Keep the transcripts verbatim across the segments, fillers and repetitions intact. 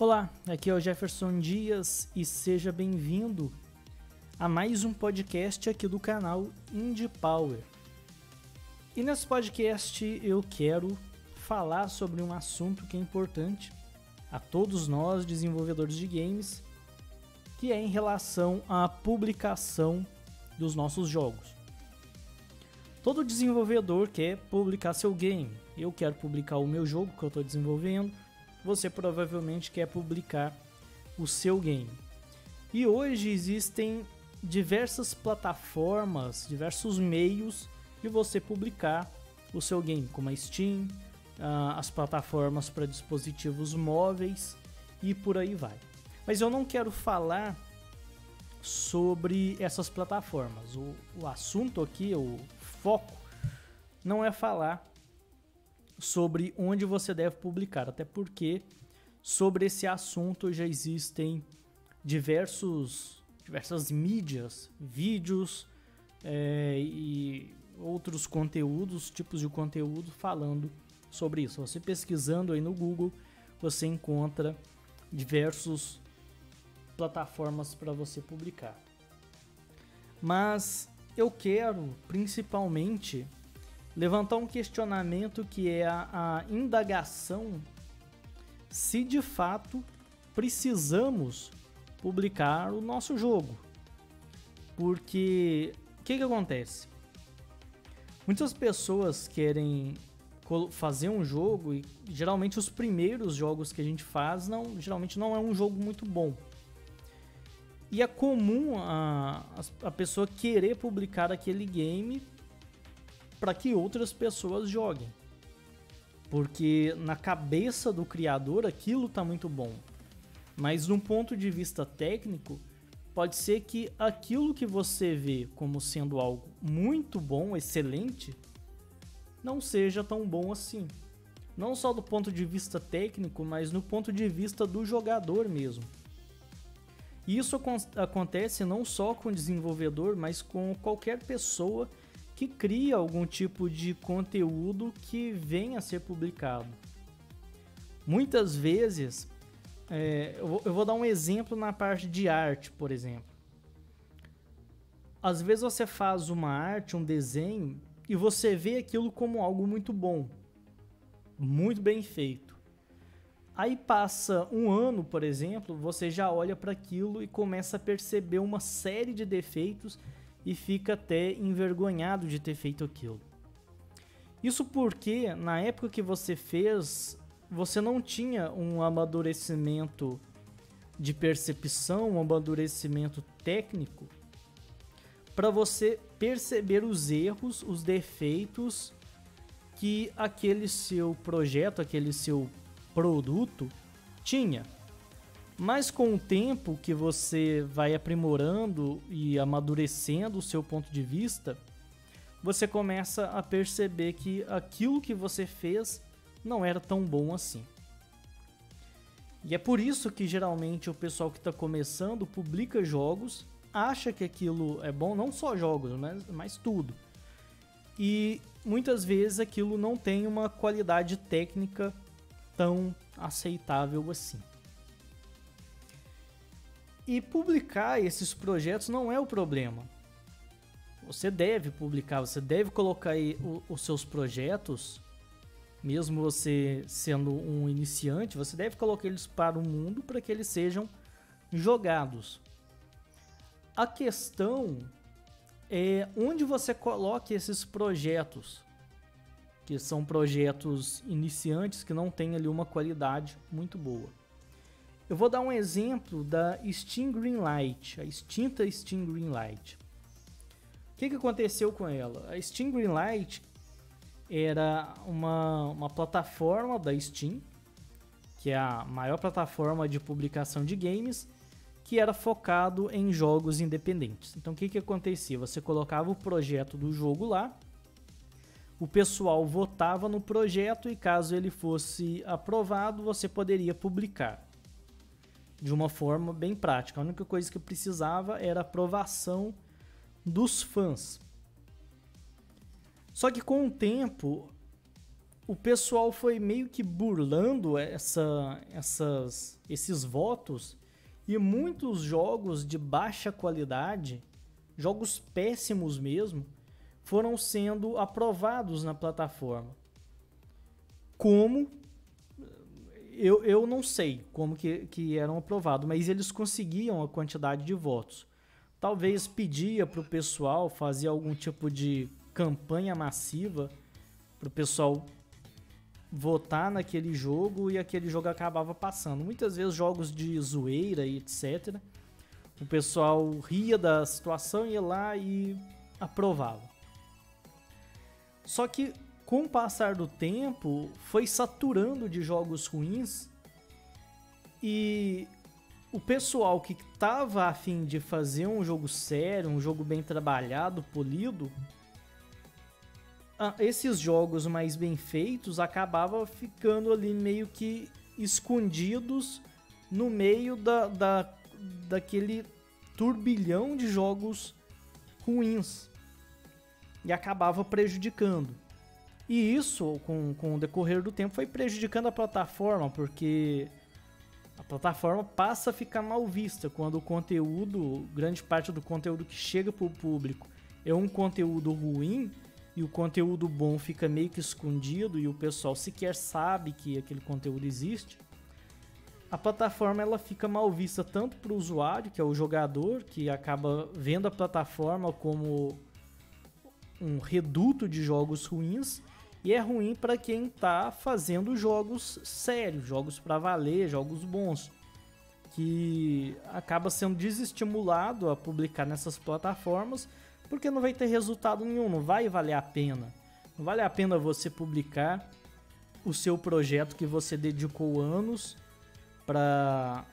Olá, aqui é o Jefferson Dias e seja bem-vindo a mais um podcast aqui do canal Indie Power. E nesse podcast eu quero falar sobre um assunto que é importante a todos nós desenvolvedores de games, que é em relação à publicação dos nossos jogos. Todo desenvolvedor quer publicar seu game. Eu quero publicar o meu jogo que eu estou desenvolvendo, você provavelmente quer publicar o seu game. E hoje existem diversas plataformas, diversos meios de você publicar o seu game, como a Steam, as plataformas para dispositivos móveis e por aí vai. Mas eu não quero falar sobre essas plataformas. O, o assunto aqui, o foco, não é falar sobre onde você deve publicar, até porque sobre esse assunto já existem diversos, diversas mídias, vídeos é, e outros conteúdos, tipos de conteúdo falando sobre isso. Você pesquisando aí no Google, você encontra diversos plataformas para você publicar. Mas eu quero principalmente levantar um questionamento que é a, a indagação se de fato precisamos publicar o nosso jogo. Porque o que que acontece? Muitas pessoas querem fazer um jogo e geralmente os primeiros jogos que a gente faz não, geralmente não é um jogo muito bom. E é comum a, a pessoa querer publicar aquele game para que outras pessoas joguem. Porque na cabeça do criador aquilo está muito bom. Mas de um ponto de vista técnico, pode ser que aquilo que você vê como sendo algo muito bom, excelente, não seja tão bom assim. Não só do ponto de vista técnico, mas no ponto de vista do jogador mesmo. E isso acontece não só com o desenvolvedor, mas com qualquer pessoa que cria algum tipo de conteúdo que venha a ser publicado. Muitas vezes, é, eu, vou, eu vou dar um exemplo na parte de arte, por exemplo. Às vezes você faz uma arte, um desenho, e você vê aquilo como algo muito bom, muito bem feito. Aí passa um ano, por exemplo, você já olha para aquilo e começa a perceber uma série de defeitos e fica até envergonhado de ter feito aquilo. Isso porque, na época que você fez, você não tinha um amadurecimento de percepção, um amadurecimento técnico, para você perceber os erros, os defeitos que aquele seu projeto, aquele seu produto tinha. Mas com o tempo que você vai aprimorando e amadurecendo o seu ponto de vista, você começa a perceber que aquilo que você fez não era tão bom assim. E é por isso que geralmente o pessoal que está começando publica jogos, acha que aquilo é bom, não só jogos, mas, mas tudo. E muitas vezes aquilo não tem uma qualidade técnica tão aceitável assim. E publicar esses projetos não é o problema. Você deve publicar, você deve colocar aí os seus projetos, mesmo você sendo um iniciante, você deve colocar eles para o mundo para que eles sejam jogados. A questão é onde você coloca esses projetos, que são projetos iniciantes que não têm ali uma qualidade muito boa. Eu vou dar um exemplo da Steam Greenlight, a extinta Steam Greenlight. O que que aconteceu com ela? A Steam Greenlight era uma, uma plataforma da Steam, que é a maior plataforma de publicação de games, que era focado em jogos independentes. Então o que que acontecia? Você colocava o projeto do jogo lá, o pessoal votava no projeto e caso ele fosse aprovado, você poderia publicar. De uma forma bem prática. A única coisa que precisava era a aprovação dos fãs. Só que com o tempo, o pessoal foi meio que burlando essa, essas, esses votos, e muitos jogos de baixa qualidade, jogos péssimos mesmo, foram sendo aprovados na plataforma. Como? Eu, eu não sei como que, que eram aprovados, mas eles conseguiam a quantidade de votos. Talvez pedia para o pessoal fazer algum tipo de campanha massiva para o pessoal votar naquele jogo, e aquele jogo acabava passando. Muitas vezes jogos de zoeira e etcétera. O pessoal ria da situação, ia lá e aprovava. Só que com o passar do tempo foi saturando de jogos ruins, e o pessoal que estava a fim de fazer um jogo sério, um jogo bem trabalhado, polido, esses jogos mais bem feitos acabavam ficando ali meio que escondidos no meio da, da, daquele turbilhão de jogos ruins, e acabava prejudicando. E isso, com, com o decorrer do tempo, foi prejudicando a plataforma, porque a plataforma passa a ficar mal vista quando o conteúdo, grande parte do conteúdo que chega para o público é um conteúdo ruim, e o conteúdo bom fica meio que escondido, e o pessoal sequer sabe que aquele conteúdo existe. A plataforma ela fica mal vista tanto para o usuário, que é o jogador, que acaba vendo a plataforma como um reduto de jogos ruins, e é ruim para quem está fazendo jogos sérios, jogos para valer, jogos bons, que acaba sendo desestimulado a publicar nessas plataformas, porque não vai ter resultado nenhum, não vai valer a pena. Não vale a pena você publicar o seu projeto que você dedicou anos para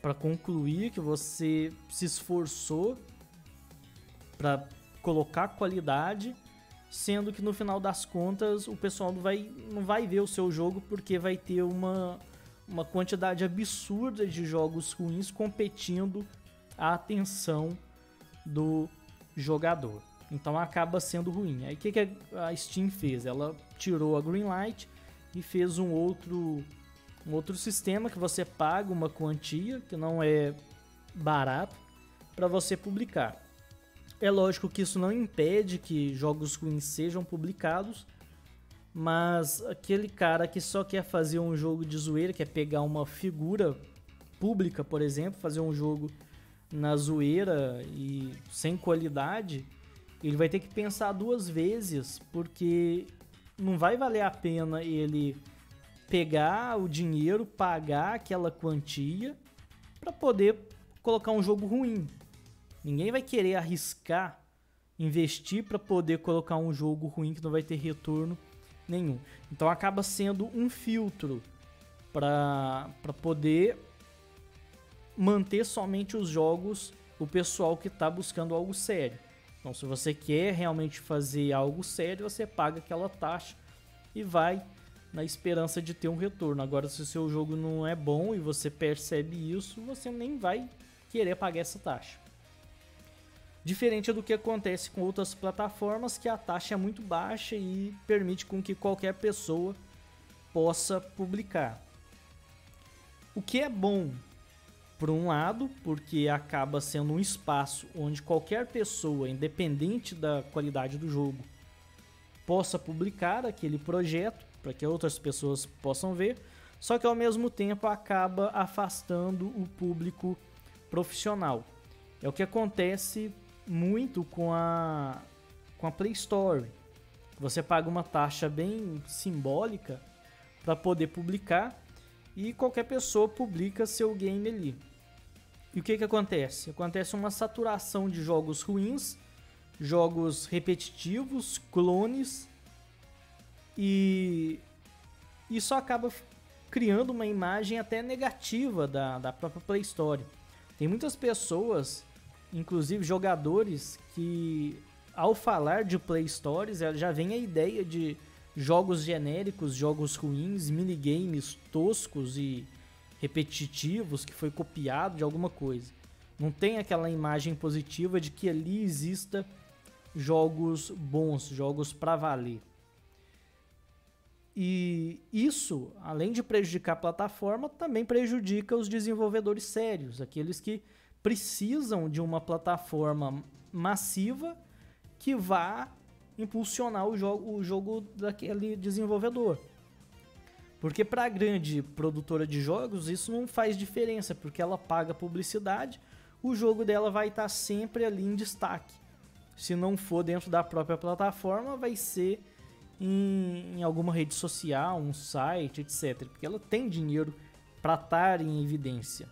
para concluir, que você se esforçou para colocar qualidade, sendo que no final das contas o pessoal não vai, não vai ver o seu jogo, porque vai ter uma, uma quantidade absurda de jogos ruins competindo a atenção do jogador. Então acaba sendo ruim. Aí o que, que a Steam fez? Ela tirou a Greenlight e fez um outro, um outro sistema que você paga uma quantia, que não é barato, para você publicar. É lógico que isso não impede que jogos ruins sejam publicados, mas aquele cara que só quer fazer um jogo de zoeira, quer pegar uma figura pública, por exemplo, fazer um jogo na zoeira e sem qualidade, ele vai ter que pensar duas vezes, porque não vai valer a pena ele pegar o dinheiro, pagar aquela quantia para poder colocar um jogo ruim. Ninguém vai querer arriscar, investir para poder colocar um jogo ruim que não vai ter retorno nenhum. Então acaba sendo um filtro para para poder manter somente os jogos, o pessoal que está buscando algo sério. Então, se você quer realmente fazer algo sério, você paga aquela taxa e vai na esperança de ter um retorno. Agora, se o seu jogo não é bom e você percebe isso, você nem vai querer pagar essa taxa. Diferente do que acontece com outras plataformas, que a taxa é muito baixa e permite com que qualquer pessoa possa publicar. O que é bom, por um lado, porque acaba sendo um espaço onde qualquer pessoa, independente da qualidade do jogo, possa publicar aquele projeto para que outras pessoas possam ver, só que ao mesmo tempo acaba afastando o público profissional. É o que acontece muito com a, com a Play Store. Você paga uma taxa bem simbólica para poder publicar, e qualquer pessoa publica seu game ali. E o que que acontece? Acontece uma saturação de jogos ruins, jogos repetitivos, clones, e isso acaba criando uma imagem até negativa da, da própria Play Store. Tem muitas pessoas, inclusive jogadores, que ao falar de Play Stores já vem a ideia de jogos genéricos, jogos ruins, minigames toscos e repetitivos que foi copiado de alguma coisa. Não tem aquela imagem positiva de que ali exista jogos bons, jogos pra valer. E isso, além de prejudicar a plataforma, também prejudica os desenvolvedores sérios, aqueles que precisam de uma plataforma massiva que vá impulsionar o jogo, o jogo daquele desenvolvedor. Porque para a grande produtora de jogos isso não faz diferença, porque ela paga publicidade, o jogo dela vai estar sempre ali em destaque. Se não for dentro da própria plataforma, vai ser em, em alguma rede social, um site, etcétera. Porque ela tem dinheiro para estar em evidência.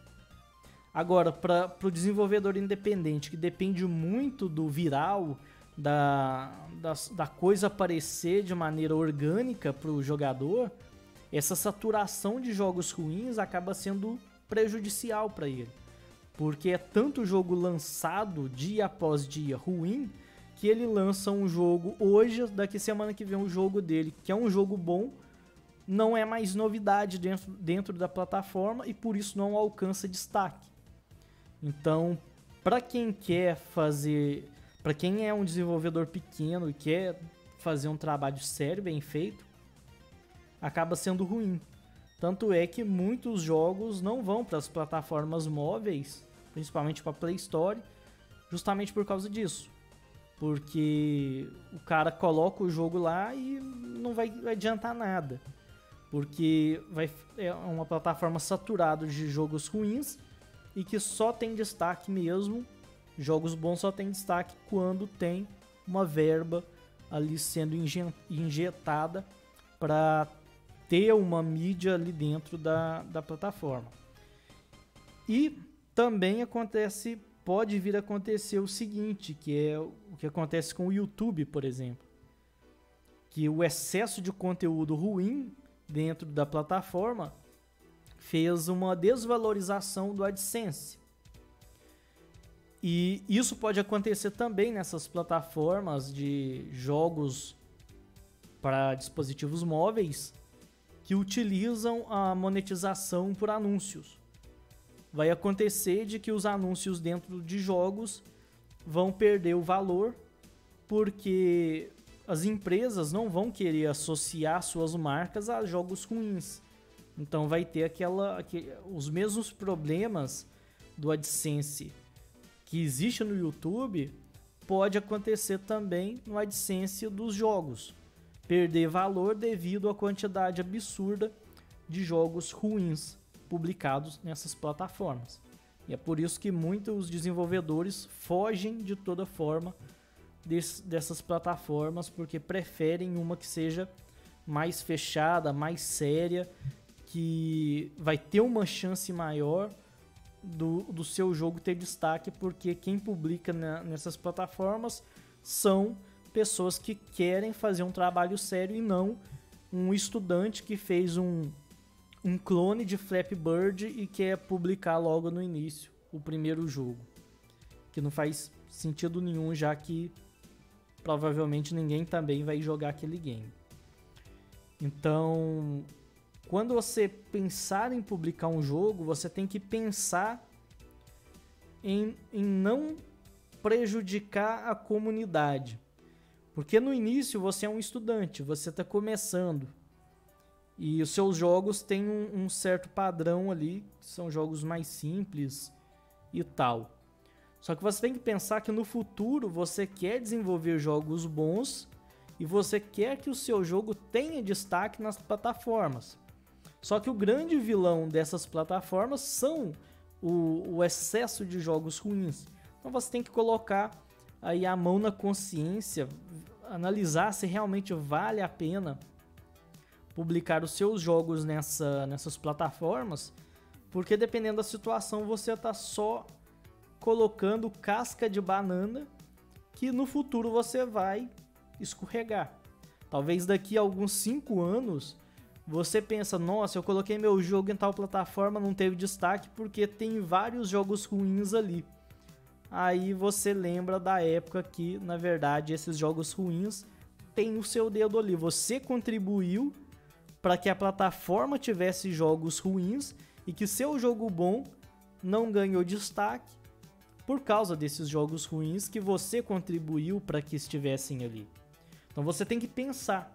Agora, para o desenvolvedor independente, que depende muito do viral, da, da, da coisa aparecer de maneira orgânica para o jogador, essa saturação de jogos ruins acaba sendo prejudicial para ele. Porque é tanto jogo lançado dia após dia ruim, que ele lança um jogo hoje, daqui semana que vem um jogo dele, que é um jogo bom, não é mais novidade dentro, dentro da plataforma e por isso não alcança destaque. Então, para quem quer fazer, para quem é um desenvolvedor pequeno e quer fazer um trabalho sério, bem feito, acaba sendo ruim. Tanto é que muitos jogos não vão para as plataformas móveis, principalmente para a Play Store, justamente por causa disso. Porque o cara coloca o jogo lá e não vai adiantar nada. Porque vai, é uma plataforma saturada de jogos ruins e que só tem destaque mesmo. Jogos bons só tem destaque quando tem uma verba ali sendo injetada para ter uma mídia ali dentro da, da plataforma. E também acontece, pode vir a acontecer o seguinte, que é o que acontece com o YouTube, por exemplo, que o excesso de conteúdo ruim dentro da plataforma fez uma desvalorização do AdSense. E isso pode acontecer também nessas plataformas de jogos para dispositivos móveis, que utilizam a monetização por anúncios. Vai acontecer de que os anúncios dentro de jogos vão perder o valor, porque as empresas não vão querer associar suas marcas a jogos ruins. Então vai ter aquela, aquele, os mesmos problemas do AdSense que existe no YouTube, pode acontecer também no AdSense dos jogos. Perder valor devido à quantidade absurda de jogos ruins publicados nessas plataformas. E é por isso que muitos desenvolvedores fogem de toda forma desse, dessas plataformas, porque preferem uma que seja mais fechada, mais séria, que vai ter uma chance maior do, do seu jogo ter destaque, porque quem publica na, nessas plataformas são pessoas que querem fazer um trabalho sério e não um estudante que fez um, um clone de Flappy Bird e quer publicar logo no início o primeiro jogo. Que não faz sentido nenhum, já que provavelmente ninguém também vai jogar aquele game. Então, quando você pensar em publicar um jogo, você tem que pensar em, em não prejudicar a comunidade. Porque no início você é um estudante, você está começando. E os seus jogos têm um, um certo padrão ali, que são jogos mais simples e tal. Só que você tem que pensar que no futuro você quer desenvolver jogos bons e você quer que o seu jogo tenha destaque nas plataformas. Só que o grande vilão dessas plataformas são o, o excesso de jogos ruins. Então você tem que colocar aí a mão na consciência, analisar se realmente vale a pena publicar os seus jogos nessa, nessas plataformas, porque dependendo da situação você está só colocando casca de banana que no futuro você vai escorregar. Talvez daqui a alguns cinco anos você pensa, nossa, eu coloquei meu jogo em tal plataforma, não teve destaque porque tem vários jogos ruins ali. Aí você lembra da época que, na verdade, esses jogos ruins têm o seu dedo ali. Você contribuiu para que a plataforma tivesse jogos ruins e que seu jogo bom não ganhou destaque por causa desses jogos ruins que você contribuiu para que estivessem ali. Então você tem que pensar.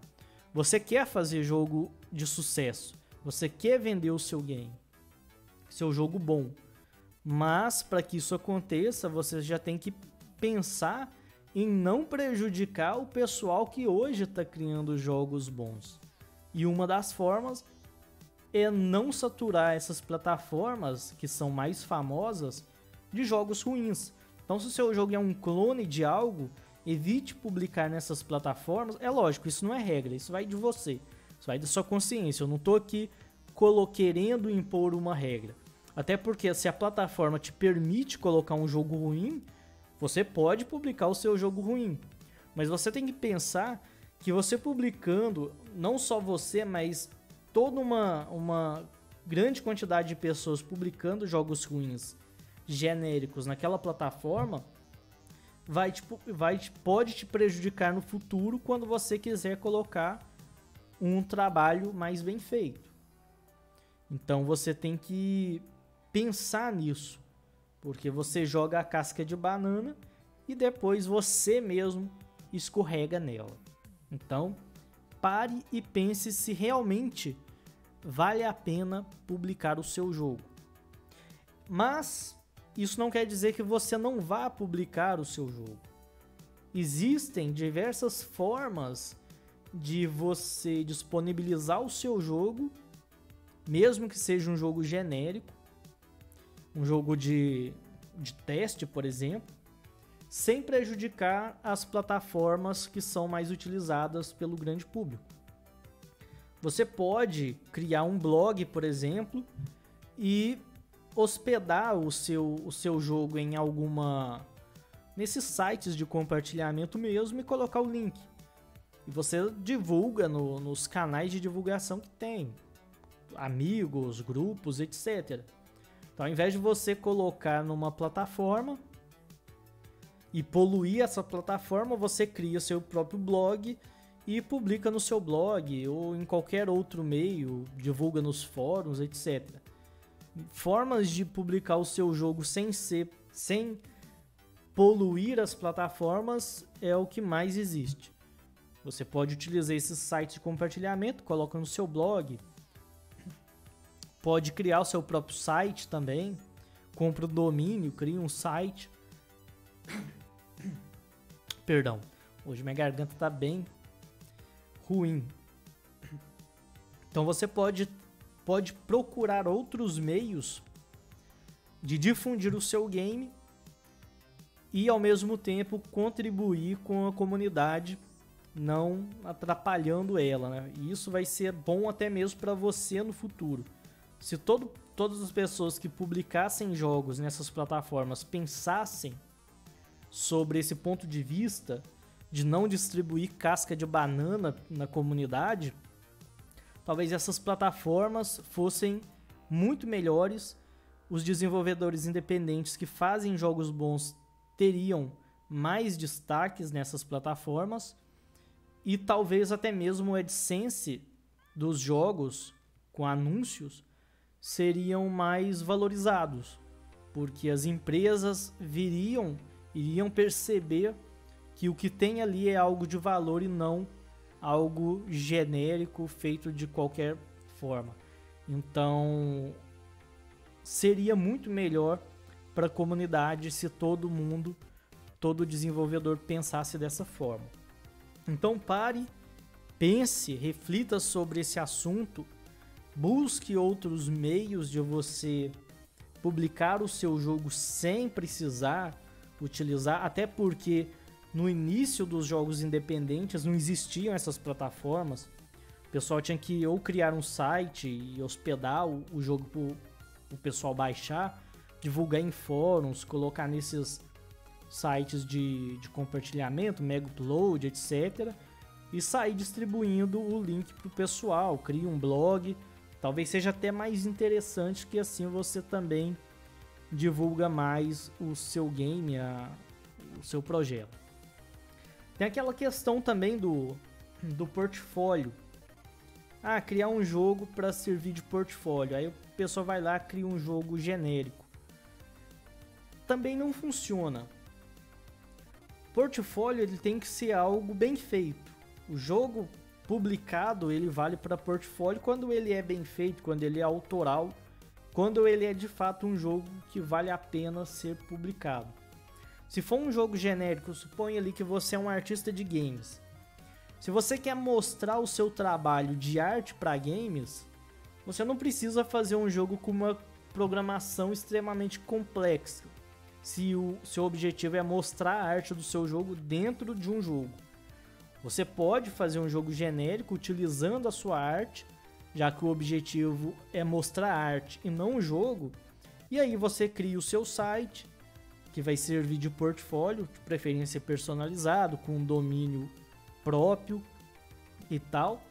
Você quer fazer jogo de sucesso, você quer vender o seu game, seu jogo bom, mas para que isso aconteça, você já tem que pensar em não prejudicar o pessoal que hoje está criando jogos bons. E uma das formas é não saturar essas plataformas que são mais famosas de jogos ruins. Então, se o seu jogo é um clone de algo, evite publicar nessas plataformas. É lógico, isso não é regra, isso vai de você, isso vai da sua consciência. Eu não estou aqui querendo impor uma regra. Até porque se a plataforma te permite colocar um jogo ruim, você pode publicar o seu jogo ruim. Mas você tem que pensar que você publicando, não só você, mas toda uma, uma grande quantidade de pessoas publicando jogos ruins genéricos naquela plataforma, vai te, vai te, pode te prejudicar no futuro quando você quiser colocar um trabalho mais bem feito. Então você tem que pensar nisso, porque você joga a casca de banana e depois você mesmo escorrega nela. Então pare e pense se realmente vale a pena publicar o seu jogo. Mas isso não quer dizer que você não vá publicar o seu jogo. Existem diversas formas de você disponibilizar o seu jogo, mesmo que seja um jogo genérico, um jogo de, de teste, por exemplo, sem prejudicar as plataformas que são mais utilizadas pelo grande público. Você pode criar um blog, por exemplo, e hospedar o seu, o seu jogo em alguma, nesses sites de compartilhamento mesmo, e colocar o link. E você divulga no, nos canais de divulgação que tem, amigos, grupos, etcétera. Então, ao invés de você colocar numa plataforma e poluir essa plataforma, você cria seu próprio blog e publica no seu blog ou em qualquer outro meio, divulga nos fóruns, etcétera. Formas de publicar o seu jogo sem ser, sem poluir as plataformas é o que mais existe. Você pode utilizar esses sites de compartilhamento, coloca no seu blog, pode criar o seu próprio site também, compra o domínio, cria um site. Perdão, hoje minha garganta tá bem ruim. Então você pode, pode procurar outros meios de difundir o seu game e ao mesmo tempo contribuir com a comunidade, não atrapalhando ela, né? E isso vai ser bom até mesmo para você no futuro. Se todo, todas as pessoas que publicassem jogos nessas plataformas pensassem sobre esse ponto de vista de não distribuir casca de banana na comunidade, talvez essas plataformas fossem muito melhores, os desenvolvedores independentes que fazem jogos bons teriam mais destaques nessas plataformas e talvez até mesmo o AdSense dos jogos com anúncios seriam mais valorizados, porque as empresas viriam iriam perceber que o que tem ali é algo de valor e não algo genérico feito de qualquer forma. Então, seria muito melhor para a comunidade se todo mundo, todo desenvolvedor pensasse dessa forma. Então, pare, pense, reflita sobre esse assunto, busque outros meios de você publicar o seu jogo sem precisar utilizar, até porque no início dos jogos independentes não existiam essas plataformas. O pessoal tinha que ou criar um site e hospedar o, o jogo para o pessoal baixar, divulgar em fóruns, colocar nesses sites de, de compartilhamento, Mega Upload, etcétera. E sair distribuindo o link para o pessoal, cria um blog. Talvez seja até mais interessante, que assim você também divulga mais o seu game, a, o seu projeto. Tem aquela questão também do, do portfólio. Ah, criar um jogo para servir de portfólio. Aí o pessoal vai lá e cria um jogo genérico. Também não funciona. Portfólio ele tem que ser algo bem feito. O jogo publicado, ele vale para portfólio quando ele é bem feito, quando ele é autoral, quando ele é de fato um jogo que vale a pena ser publicado. Se for um jogo genérico, suponha ali que você é um artista de games. Se você quer mostrar o seu trabalho de arte para games, você não precisa fazer um jogo com uma programação extremamente complexa, se o seu objetivo é mostrar a arte do seu jogo dentro de um jogo. Você pode fazer um jogo genérico utilizando a sua arte, já que o objetivo é mostrar a arte e não o jogo, e aí você cria o seu site, que vai servir de portfólio, de preferência personalizado, com um domínio próprio e tal.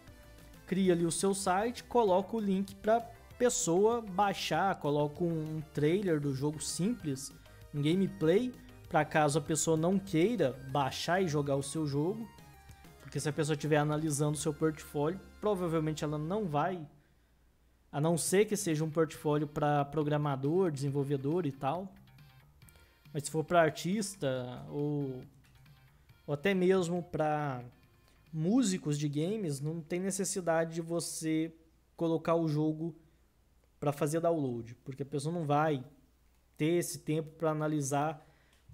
Cria ali o seu site, coloca o link para pessoa baixar, coloca um trailer do jogo simples, um gameplay, para caso a pessoa não queira baixar e jogar o seu jogo, porque se a pessoa estiver analisando o seu portfólio, provavelmente ela não vai, a não ser que seja um portfólio para programador, desenvolvedor e tal. Mas se for para artista ou ou até mesmo para músicos de games, não tem necessidade de você colocar o jogo para fazer download, porque a pessoa não vai ter esse tempo para analisar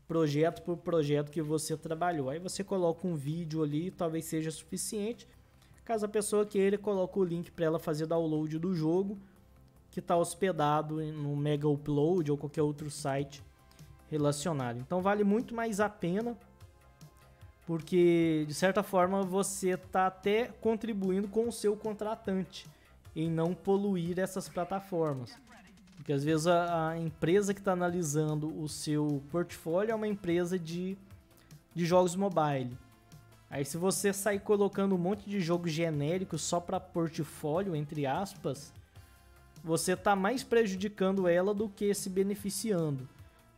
projeto por projeto que você trabalhou. Aí você coloca um vídeo ali, talvez seja suficiente. Caso a pessoa queira, coloca o link para ela fazer download do jogo, que está hospedado no Mega Upload ou qualquer outro site relacionado. Então vale muito mais a pena, porque de certa forma você está até contribuindo com o seu contratante em não poluir essas plataformas, porque às vezes a, a empresa que está analisando o seu portfólio é uma empresa de, de jogos mobile. Aí se você sair colocando um monte de jogo genérico só para portfólio, entre aspas, você está mais prejudicando ela do que se beneficiando.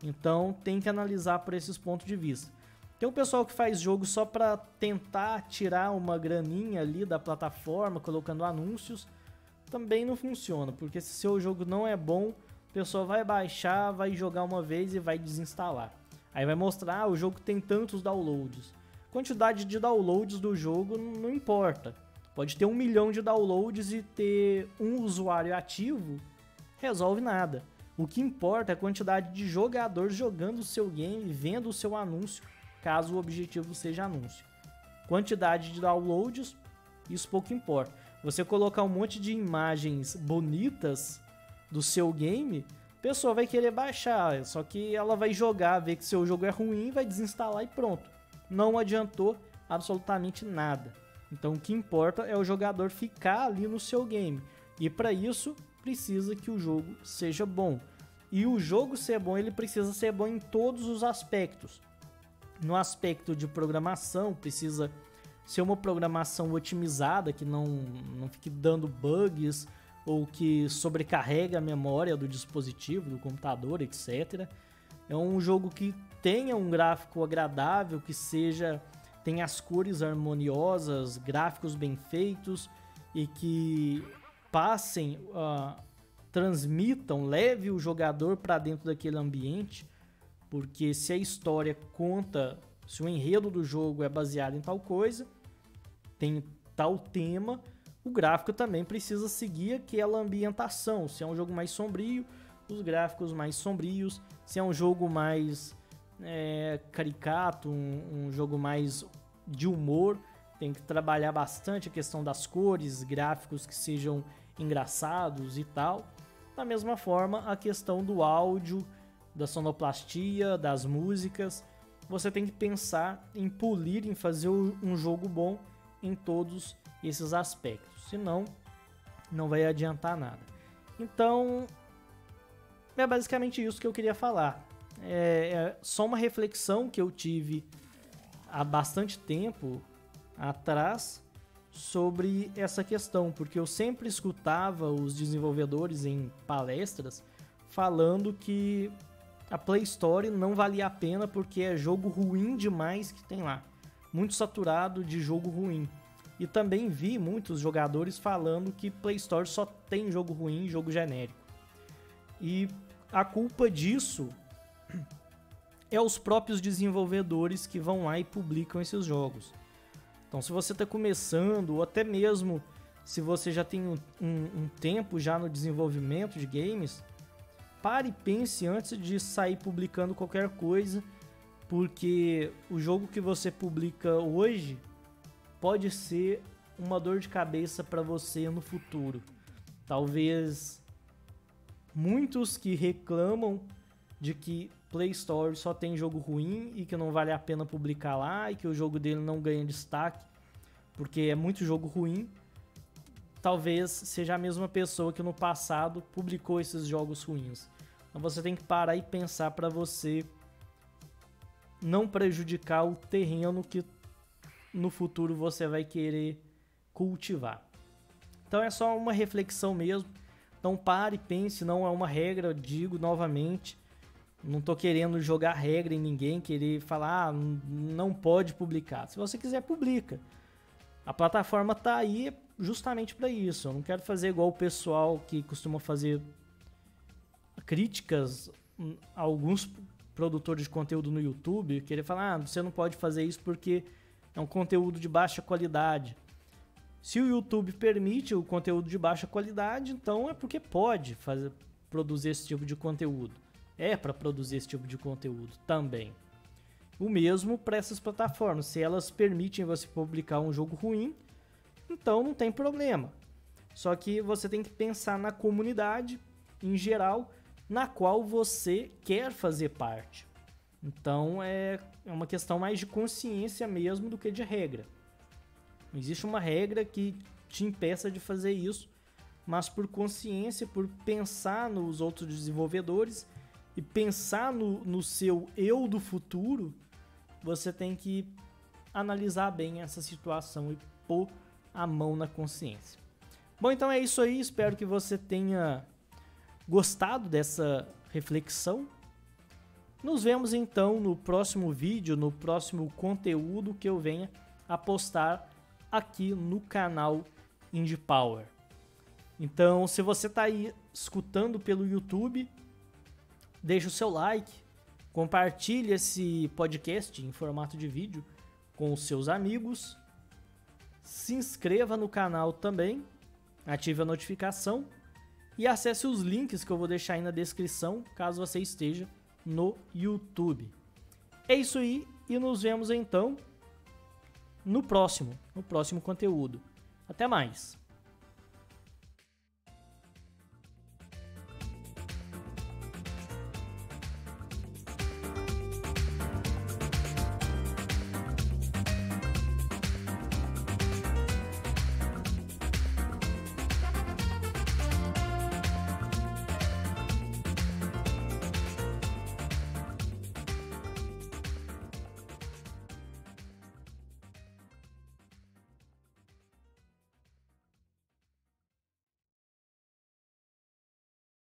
Então tem que analisar por esses pontos de vista. Tem um pessoal que faz jogo só para tentar tirar uma graninha ali da plataforma, colocando anúncios. Também não funciona, porque se seu jogo não é bom, o pessoal vai baixar, vai jogar uma vez e vai desinstalar. Aí vai mostrar, ah, o jogo tem tantos downloads. Quantidade de downloads do jogo não importa. Pode ter um milhão de downloads e ter um usuário ativo, resolve nada. O que importa é a quantidade de jogadores jogando o seu game, vendo o seu anúncio, caso o objetivo seja anúncio. Quantidade de downloads, isso pouco importa. Você colocar um monte de imagens bonitas do seu game, a pessoa vai querer baixar, só que ela vai jogar, ver que seu jogo é ruim, vai desinstalar e pronto. Não adiantou absolutamente nada. Então o que importa é o jogador ficar ali no seu game. E para isso precisa que o jogo seja bom. E o jogo ser bom, ele precisa ser bom em todos os aspectos. No aspecto de programação, precisa ser uma programação otimizada, que não, não fique dando bugs ou que sobrecarrega a memória do dispositivo, do computador, etcétera. É um jogo que tenha um gráfico agradável, que seja, tenha as cores harmoniosas, gráficos bem feitos e que passem, uh, transmitam, leve o jogador para dentro daquele ambiente. Porque se a história conta, se o enredo do jogo é baseado em tal coisa, tem tal tema, o gráfico também precisa seguir aquela ambientação. Se é um jogo mais sombrio, os gráficos mais sombrios. Se é um jogo mais é, caricato, um, um jogo mais de humor, tem que trabalhar bastante a questão das cores, gráficos que sejam engraçados e tal. Da mesma forma, a questão do áudio, da sonoplastia, das músicas, você tem que pensar em polir, em fazer um jogo bom em todos esses aspectos, senão não vai adiantar nada. Então é basicamente isso que eu queria falar, é, é só uma reflexão que eu tive há bastante tempo atrás sobre essa questão, porque eu sempre escutava os desenvolvedores em palestras falando que a Play Store não valia a pena porque é jogo ruim demais que tem lá. Muito saturado de jogo ruim. E também vi muitos jogadores falando que Play Store só tem jogo ruim, jogo genérico. E a culpa disso é os próprios desenvolvedores que vão lá e publicam esses jogos. Então, se você está começando, ou até mesmo se você já tem um, um, um tempo já no desenvolvimento de games, pare e pense antes de sair publicando qualquer coisa, porque o jogo que você publica hoje pode ser uma dor de cabeça para você no futuro. Talvez muitos que reclamam de que Play Store só tem jogo ruim e que não vale a pena publicar lá e que o jogo dele não ganha destaque porque é muito jogo ruim, talvez seja a mesma pessoa que no passado publicou esses jogos ruins. Então você tem que parar e pensar para você não prejudicar o terreno que no futuro você vai querer cultivar. Então é só uma reflexão mesmo. Então pare, pense, não é uma regra, eu digo novamente. Não tô querendo jogar regra em ninguém, querer falar, ah, não pode publicar. Se você quiser, publica. A plataforma tá aí justamente para isso. Eu não quero fazer igual o pessoal que costuma fazer críticas a alguns produtores de conteúdo no YouTube, querer falar, ah, você não pode fazer isso porque é um conteúdo de baixa qualidade. Se o YouTube permite o conteúdo de baixa qualidade, então é porque pode fazer, produzir esse tipo de conteúdo. É para produzir esse tipo de conteúdo também. O mesmo para essas plataformas. Se elas permitem você publicar um jogo ruim, então não tem problema. Só que você tem que pensar na comunidade em geral, na qual você quer fazer parte. Então é uma questão mais de consciência mesmo do que de regra. Não existe uma regra que te impeça de fazer isso, mas por consciência, por pensar nos outros desenvolvedores e pensar no, no seu eu do futuro, você tem que analisar bem essa situação e pôr a mão na consciência. Bom, então é isso aí. Espero que você tenha gostado dessa reflexão. Nos vemos então no próximo vídeo, no próximo conteúdo que eu venha a postar aqui no canal Indie Power. Então, se você está aí escutando pelo YouTube, deixa o seu like, compartilhe esse podcast em formato de vídeo com os seus amigos, se inscreva no canal também, ative a notificação e acesse os links que eu vou deixar aí na descrição, caso você esteja no YouTube. É isso aí e nos vemos então no próximo, no próximo conteúdo. Até mais!